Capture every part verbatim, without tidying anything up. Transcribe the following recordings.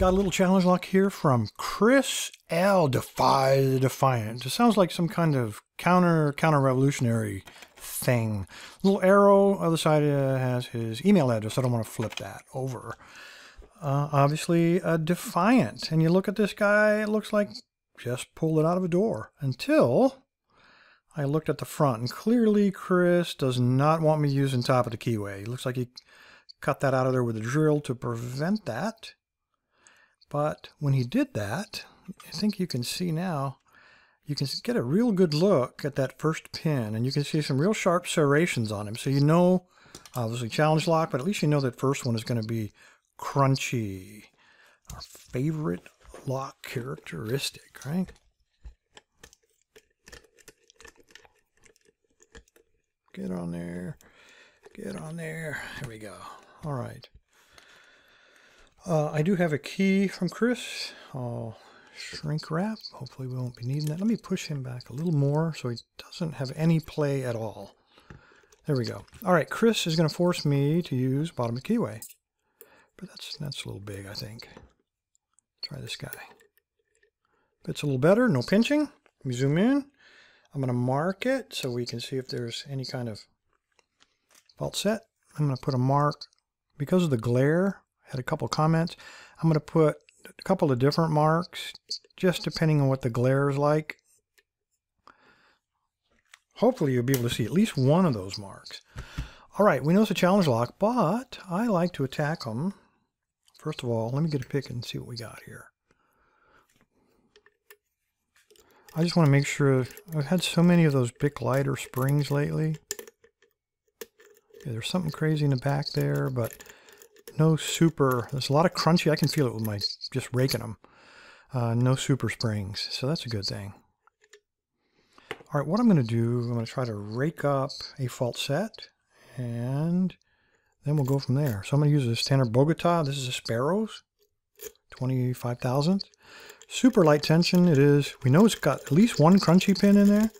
got a little challenge lock here from Chris L. Defy the Defiant. It sounds like some kind of counter, counter-revolutionary thing. Little arrow, other side uh, has his email address. I don't want to flip that over. Uh, obviously a Defiant. And you look at this guy, it looks like just pulled it out of a door. Until I looked at the front. And clearly Chris does not want me using top of the keyway. It looks like he cut that out of there with a drill to prevent that. But when he did that, I think you can see now, you can get a real good look at that first pin, and you can see some real sharp serrations on him. So you know, obviously challenge lock, but at least you know that first one is going to be crunchy. Our favorite lock characteristic, right? Get on there. Get on there. Here we go. All right. Uh, I do have a key from Chris. I'll shrink wrap. Hopefully we won't be needing that. Let me push him back a little more so he doesn't have any play at all. There we go. All right, Chris is going to force me to use bottom of the keyway. But that's, that's a little big, I think. Try this guy. Fits a little better. No pinching. Let me zoom in. I'm going to mark it so we can see if there's any kind of fault set. I'm going to put a mark. Because of the glare, I had a couple comments. I'm going to put a couple of different marks, just depending on what the glare is like. Hopefully you'll be able to see at least one of those marks. All right, we know it's a challenge lock, but I like to attack them. First of all, let me get a pick and see what we got here. I just want to make sure. I've had so many of those Bic lighter springs lately. Yeah, there's something crazy in the back there, but no super. There's a lot of crunchy. I can feel it with my just raking them. Uh, no super springs, so that's a good thing. All right, what I'm going to do, I'm going to try to rake up a fault set, and then we'll go from there. So I'm going to use a standard Bogota. This is a Sparrows, twenty-five thousandth. Super light tension it is. We know it's got at least one crunchy pin in there.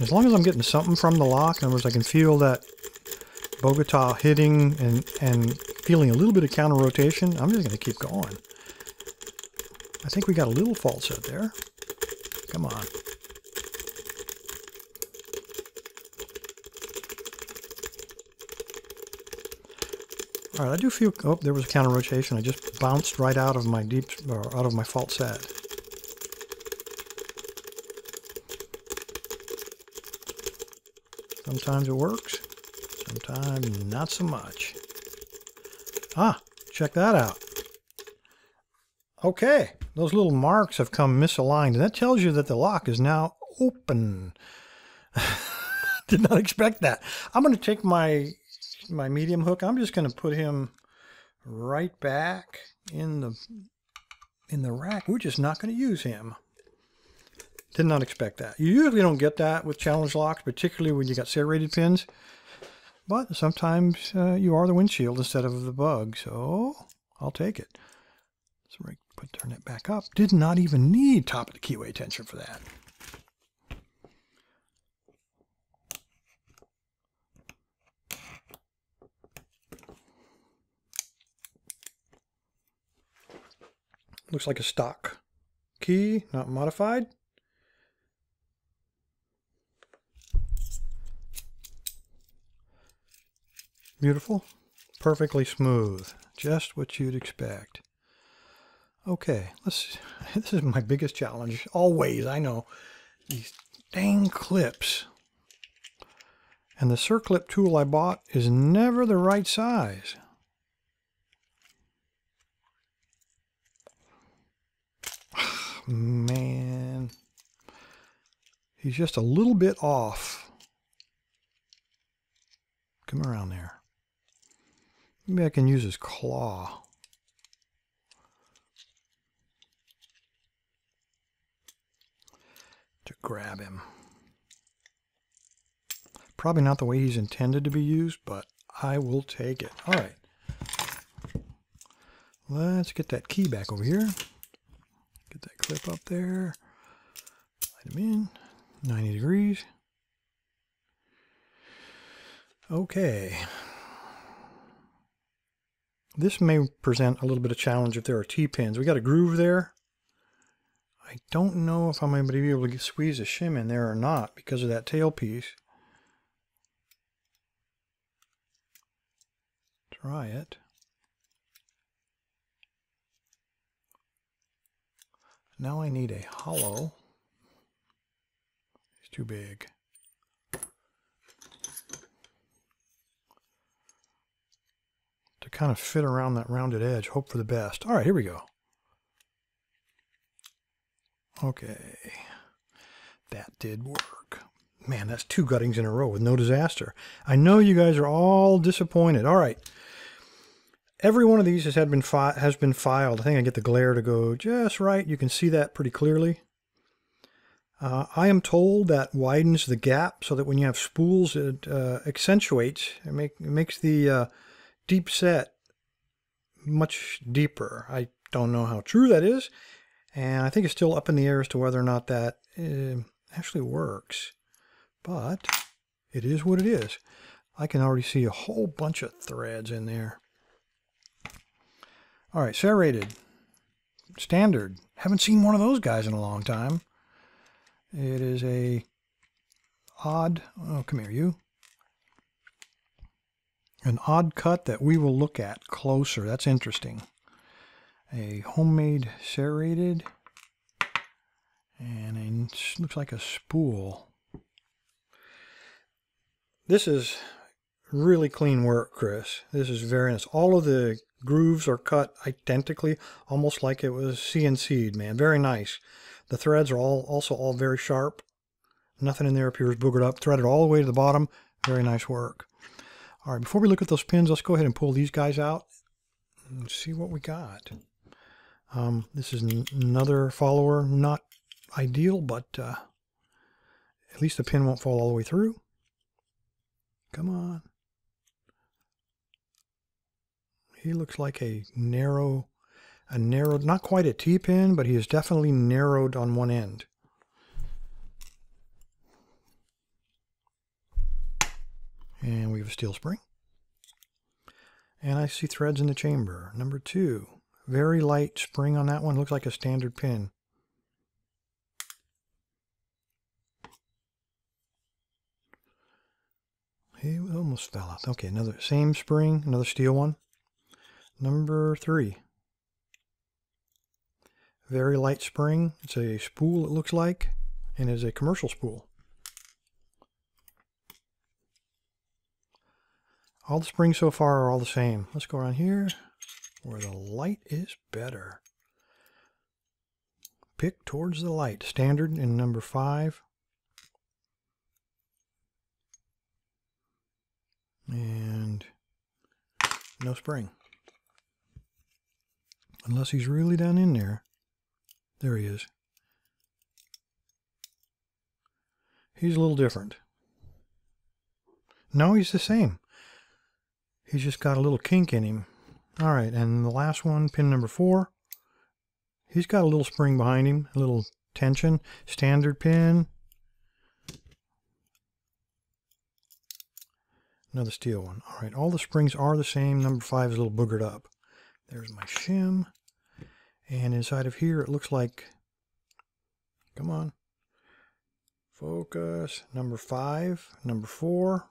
As long as I'm getting something from the lock, in other words, I can feel that Bogota hitting and, and feeling a little bit of counter rotation, I'm just going to keep going. I think we got a little fault set there. Come on. All right, I do feel, oh, there was a counter rotation. I just bounced right out of my deep, or out of my fault set. Sometimes it works, sometimes not so much. Ah, check that out. Okay, those little marks have come misaligned, and that tells you that the lock is now open. Did not expect that. I'm going to take my... my medium hook. I'm just going to put him right back in the in the rack. We're just not going to use him. Did not expect that. You usually don't get that with challenge locks, particularly when you got serrated pins. But sometimes uh, you are the windshield instead of the bug, so I'll take it. So we put turn it back up. Did not even need top of the keyway tension for that. Looks like a stock key, not modified. Beautiful. Perfectly smooth. Just what you'd expect. Okay, let's. This is my biggest challenge. Always, I know. These dang clips. And the circlip tool I bought is never the right size. Man, he's just a little bit off. Come around there. Maybe I can use his claw. To grab him. Probably not the way he's intended to be used, but I will take it. All right. Let's get that key back over here. Get that clip up there, slide them in, ninety degrees. Okay. This may present a little bit of challenge if there are T-pins. We got a groove there. I don't know if I'm going to be able to squeeze a shim in there or not because of that tail piece. Try it. Now I need a hollow. It's too big. To kind of fit around that rounded edge. Hope for the best. All right, here we go. Okay. That did work. Man, that's two guttings in a row with no disaster. I know you guys are all disappointed. All right. Every one of these has had been fi has been filed. I think I get the glare to go just right. You can see that pretty clearly. Uh, I am told that widens the gap so that when you have spools, it uh, accentuates. It, make, it makes the uh, deep set much deeper. I don't know how true that is. And I think it's still up in the air as to whether or not that uh, actually works. But it is what it is. I can already see a whole bunch of threads in there. All right, serrated, standard. Haven't seen one of those guys in a long time. It is a odd, oh, come here, you. An odd cut that we will look at closer. That's interesting. A homemade serrated, and it looks like a spool. This is really clean work, Chris. This is very nice. All of the grooves are cut identically, almost like it was C N C'd, man. Very nice. The threads are all also all very sharp. Nothing in there appears boogered up. Threaded all the way to the bottom. Very nice work. All right, before we look at those pins, let's go ahead and pull these guys out and see what we got. Um, this is another follower. Not ideal, but uh, at least the pin won't fall all the way through. Come on. He looks like a narrow, a narrow, not quite a T-pin, but he is definitely narrowed on one end. And we have a steel spring. And I see threads in the chamber. Number two, very light spring on that one. Looks like a standard pin. He almost fell out. Okay, another same spring, another steel one. Number three, very light spring. It's a spool, it looks like, and is a commercial spool. All the springs so far are all the same. Let's go around here where the light is better. Pick towards the light. Standard in number five. And no spring. Unless he's really down in there. There he is. He's a little different. No, he's the same. He's just got a little kink in him. All right, and the last one, pin number four. He's got a little spring behind him, a little tension. Standard pin. Another steel one. All right, all the springs are the same. Number five is a little boogered up. There's my shim. And inside of here, it looks like, come on, focus, number five, number four.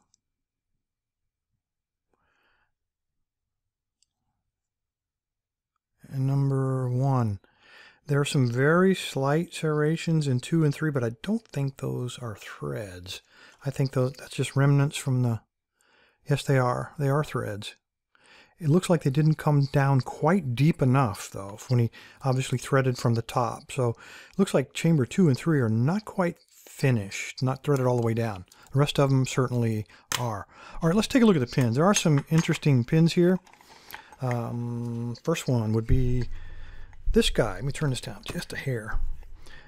And number one. There are some very slight serrations in two and three, but I don't think those are threads. I think those, that's just remnants from the, yes, they are. They are threads. It looks like they didn't come down quite deep enough, though, when he obviously threaded from the top. So it looks like chamber two and three are not quite finished, not threaded all the way down. The rest of them certainly are. All right, let's take a look at the pins. There are some interesting pins here. Um, first one would be this guy. Let me turn this down just a hair.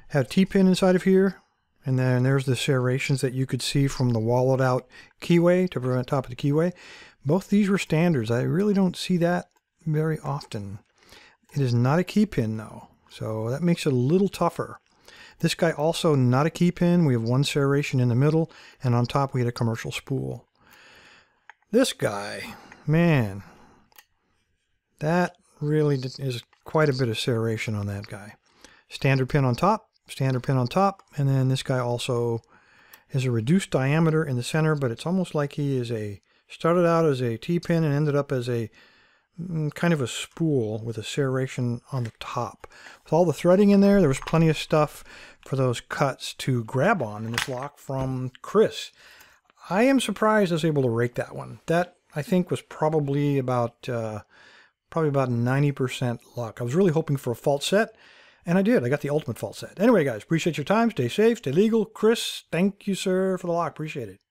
Have a T-pin inside of here. And then there's the serrations that you could see from the wallowed out keyway to prevent top of the keyway. Both these were standards. I really don't see that very often. It is not a key pin though. So that makes it a little tougher. This guy also not a key pin. We have one serration in the middle and on top we had a commercial spool. This guy, man, That really is quite a bit of serration on that guy. Standard pin on top, standard pin on top, and then this guy also has a reduced diameter in the center, but it's almost like he is a, started out as a T-pin and ended up as a kind of a spool with a serration on the top. With all the threading in there, there was plenty of stuff for those cuts to grab on in this lock from Chris. I am surprised I was able to rake that one. That, I think, was probably about uh, probably about ninety percent luck. I was really hoping for a fault set, and I did. I got the ultimate fault set. Anyway, guys, appreciate your time. Stay safe, stay legal. Chris, thank you, sir, for the lock. Appreciate it.